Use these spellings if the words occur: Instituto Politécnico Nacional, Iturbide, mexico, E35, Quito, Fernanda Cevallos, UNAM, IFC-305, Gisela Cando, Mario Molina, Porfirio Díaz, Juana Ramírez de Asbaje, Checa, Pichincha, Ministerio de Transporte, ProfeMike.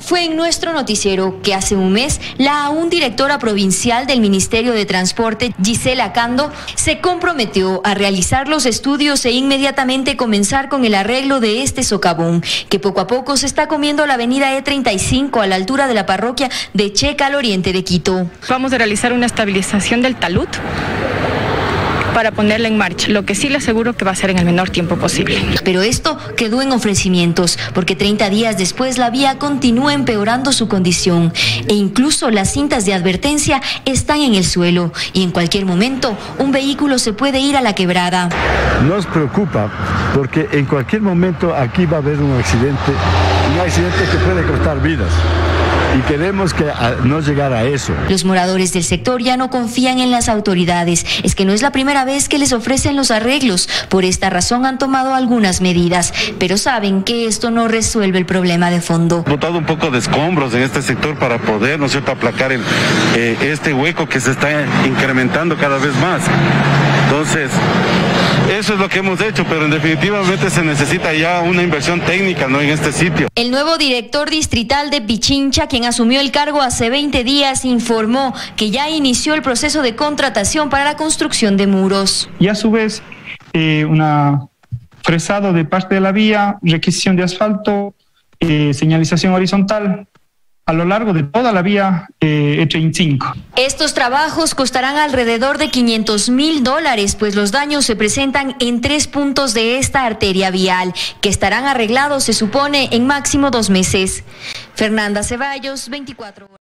Fue en nuestro noticiero que hace un mes la aún directora provincial del Ministerio de Transporte, Gisela Cando, se comprometió a realizar los estudios e inmediatamente comenzar con el arreglo de este socavón, que poco a poco se está comiendo la avenida E35 a la altura de la parroquia de Checa al oriente de Quito. Vamos a realizar una estabilización del talud para ponerla en marcha, lo que sí le aseguro que va a ser en el menor tiempo posible. Pero esto quedó en ofrecimientos, porque 30 días después la vía continúa empeorando su condición e incluso las cintas de advertencia están en el suelo y en cualquier momento un vehículo se puede ir a la quebrada. Nos preocupa porque en cualquier momento aquí va a haber un accidente que puede costar vidas. Y queremos que no llegara a eso. Los moradores del sector ya no confían en las autoridades. Es que no es la primera vez que les ofrecen los arreglos. Por esta razón han tomado algunas medidas, pero saben que esto no resuelve el problema de fondo. Botado un poco de escombros en este sector para poder, ¿no es cierto?, aplacar este hueco que se está incrementando cada vez más. Entonces, eso es lo que hemos hecho, pero definitivamente se necesita ya una inversión técnica, ¿no?, en este sitio. El nuevo director distrital de Pichincha, quien asumió el cargo hace 20 días, informó que ya inició el proceso de contratación para la construcción de muros. Y a su vez, un fresado de parte de la vía, requisición de asfalto, señalización horizontal a lo largo de toda la vía E35. Estos trabajos costarán alrededor de $500.000, pues los daños se presentan en 3 puntos de esta arteria vial, que estarán arreglados, se supone, en máximo 2 meses. Fernanda Cevallos, 24 horas.